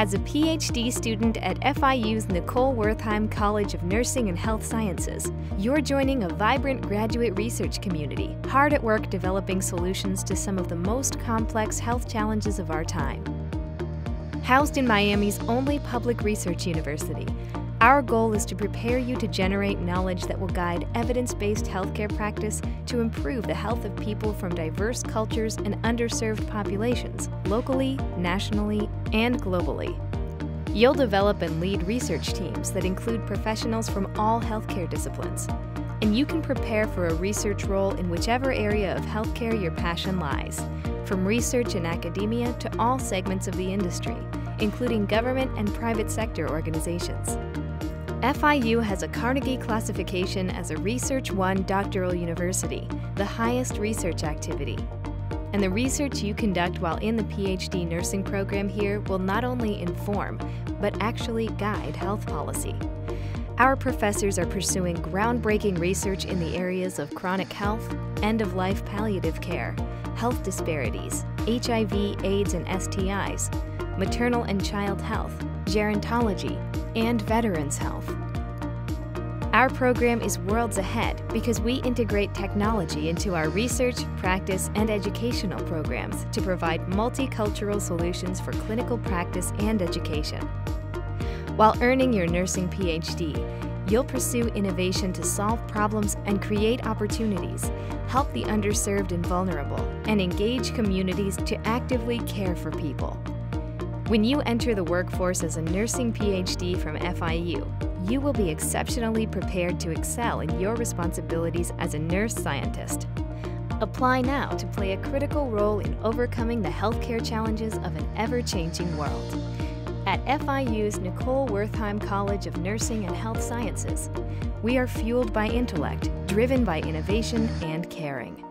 as a PhD student at FIU's Nicole Wertheim College of Nursing and Health Sciences, you're joining a vibrant graduate research community, hard at work developing solutions to some of the most complex health challenges of our time. Housed in Miami's only public research university, our goal is to prepare you to generate knowledge that will guide evidence-based healthcare practice to improve the health of people from diverse cultures and underserved populations, locally, nationally, and globally. You'll develop and lead research teams that include professionals from all healthcare disciplines, and you can prepare for a research role in whichever area of healthcare your passion lies, from research and academia to all segments of the industry, including government and private sector organizations. FIU has a Carnegie classification as a Research I doctoral university, the highest research activity. And the research you conduct while in the PhD nursing program here will not only inform, but actually guide health policy. Our professors are pursuing groundbreaking research in the areas of chronic health, end-of-life palliative care, health disparities, HIV, AIDS, and STIs, maternal and child health, gerontology, and veterans' health. Our program is worlds ahead because we integrate technology into our research, practice, and educational programs to provide multicultural solutions for clinical practice and education. While earning your nursing PhD, you'll pursue innovation to solve problems and create opportunities, help the underserved and vulnerable, and engage communities to actively care for people. When you enter the workforce as a nursing PhD from FIU, you will be exceptionally prepared to excel in your responsibilities as a nurse scientist. Apply now to play a critical role in overcoming the healthcare challenges of an ever-changing world. At FIU's Nicole Wertheim College of Nursing and Health Sciences, we are fueled by intellect, driven by innovation and caring.